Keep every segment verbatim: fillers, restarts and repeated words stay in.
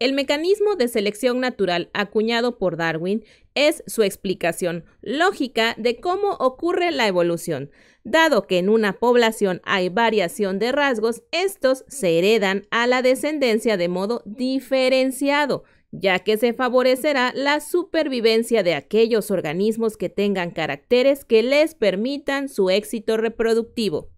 El mecanismo de selección natural acuñado por Darwin es su explicación lógica de cómo ocurre la evolución. Dado que en una población hay variación de rasgos, estos se heredan a la descendencia de modo diferenciado, ya que se favorecerá la supervivencia de aquellos organismos que tengan caracteres que les permitan su éxito reproductivo.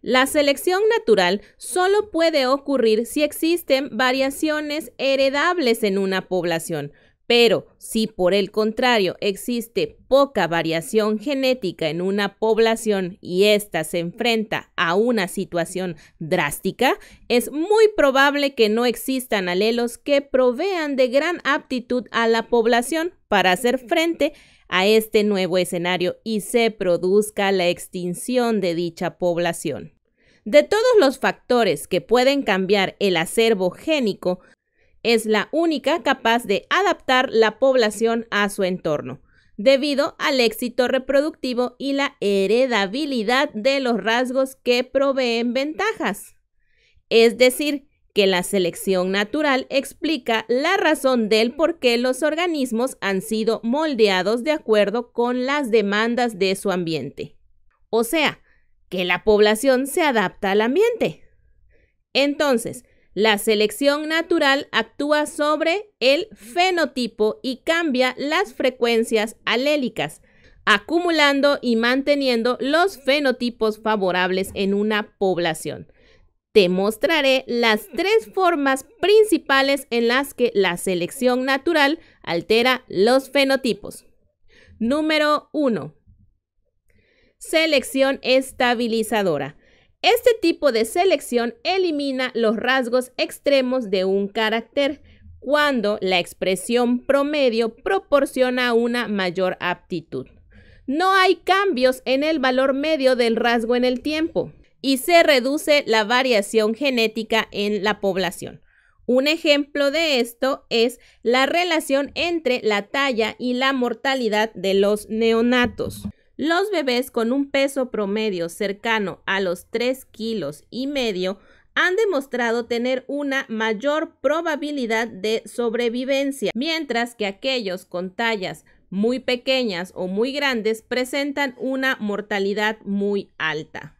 La selección natural solo puede ocurrir si existen variaciones heredables en una población, pero si por el contrario existe poca variación genética en una población y ésta se enfrenta a una situación drástica, es muy probable que no existan alelos que provean de gran aptitud a la población para hacer frente a este nuevo escenario y se produzca la extinción de dicha población. De todos los factores que pueden cambiar el acervo génico, es la única capaz de adaptar la población a su entorno, debido al éxito reproductivo y la heredabilidad de los rasgos que proveen ventajas. Es decir, que la selección natural explica la razón del por qué los organismos han sido moldeados de acuerdo con las demandas de su ambiente. O sea, que la población se adapta al ambiente. Entonces, la selección natural actúa sobre el fenotipo y cambia las frecuencias alélicas, acumulando y manteniendo los fenotipos favorables en una población. Te mostraré las tres formas principales en las que la selección natural altera los fenotipos. Número uno. Selección estabilizadora. Este tipo de selección elimina los rasgos extremos de un carácter cuando la expresión promedio proporciona una mayor aptitud. No hay cambios en el valor medio del rasgo en el tiempo y se reduce la variación genética en la población. Un ejemplo de esto es la relación entre la talla y la mortalidad de los neonatos. Los bebés con un peso promedio cercano a los tres kilos y medio han demostrado tener una mayor probabilidad de sobrevivencia, mientras que aquellos con tallas muy pequeñas o muy grandes presentan una mortalidad muy alta.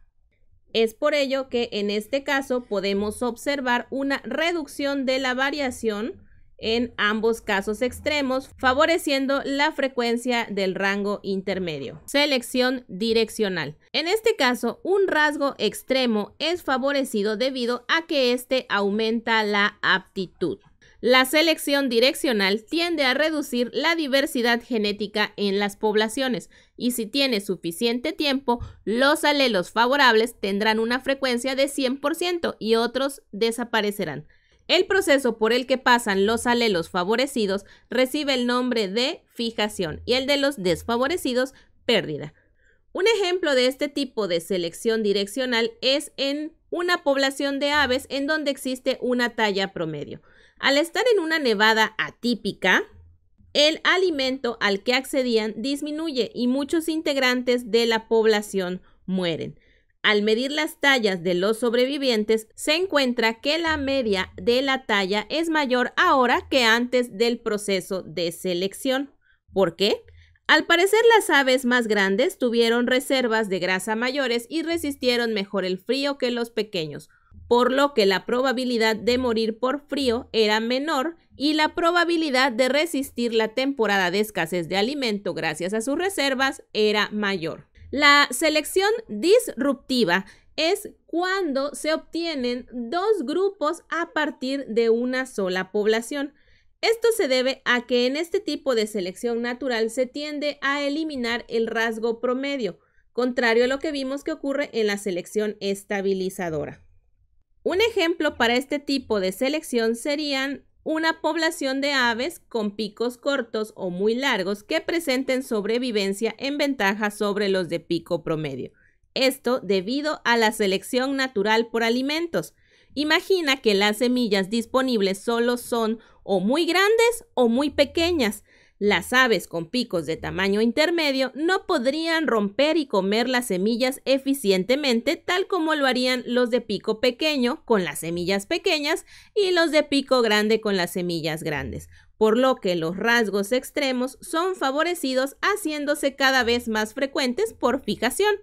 Es por ello que en este caso podemos observar una reducción de la variación en ambos casos extremos, favoreciendo la frecuencia del rango intermedio. Selección direccional. En este caso, un rasgo extremo es favorecido debido a que éste aumenta la aptitud. La selección direccional tiende a reducir la diversidad genética en las poblaciones y si tiene suficiente tiempo, los alelos favorables tendrán una frecuencia de cien por ciento y otros desaparecerán. El proceso por el que pasan los alelos favorecidos recibe el nombre de fijación y el de los desfavorecidos, pérdida. Un ejemplo de este tipo de selección direccional es en una población de aves en donde existe una talla promedio. Al estar en una nevada atípica, el alimento al que accedían disminuye y muchos integrantes de la población mueren. Al medir las tallas de los sobrevivientes, se encuentra que la media de la talla es mayor ahora que antes del proceso de selección. ¿Por qué? Al parecer, las aves más grandes tuvieron reservas de grasa mayores y resistieron mejor el frío que los pequeños, por lo que la probabilidad de morir por frío era menor y la probabilidad de resistir la temporada de escasez de alimento gracias a sus reservas era mayor. La selección disruptiva es cuando se obtienen dos grupos a partir de una sola población. Esto se debe a que en este tipo de selección natural se tiende a eliminar el rasgo promedio, contrario a lo que vimos que ocurre en la selección estabilizadora. Un ejemplo para este tipo de selección serían una población de aves con picos cortos o muy largos que presenten sobrevivencia en ventaja sobre los de pico promedio. Esto debido a la selección natural por alimentos. Imagina que las semillas disponibles solo son o muy grandes o muy pequeñas. Las aves con picos de tamaño intermedio no podrían romper y comer las semillas eficientemente, tal como lo harían los de pico pequeño con las semillas pequeñas y los de pico grande con las semillas grandes, por lo que los rasgos extremos son favorecidos haciéndose cada vez más frecuentes por fijación.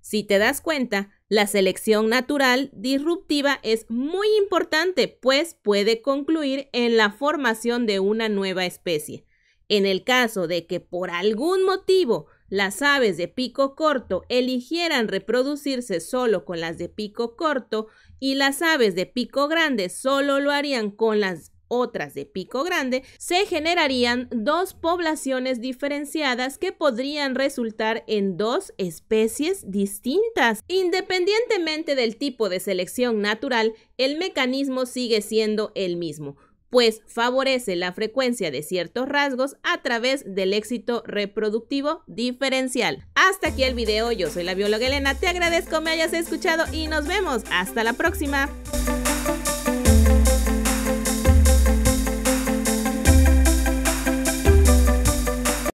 Si te das cuenta, la selección natural disruptiva es muy importante, pues puede concluir en la formación de una nueva especie. En el caso de que por algún motivo las aves de pico corto eligieran reproducirse solo con las de pico corto y las aves de pico grande solo lo harían con las otras de pico grande, se generarían dos poblaciones diferenciadas que podrían resultar en dos especies distintas. Independientemente del tipo de selección natural, el mecanismo sigue siendo el mismo, pues favorece la frecuencia de ciertos rasgos a través del éxito reproductivo diferencial. Hasta aquí el video. Yo soy la bióloga Elena, te agradezco me hayas escuchado y nos vemos hasta la próxima.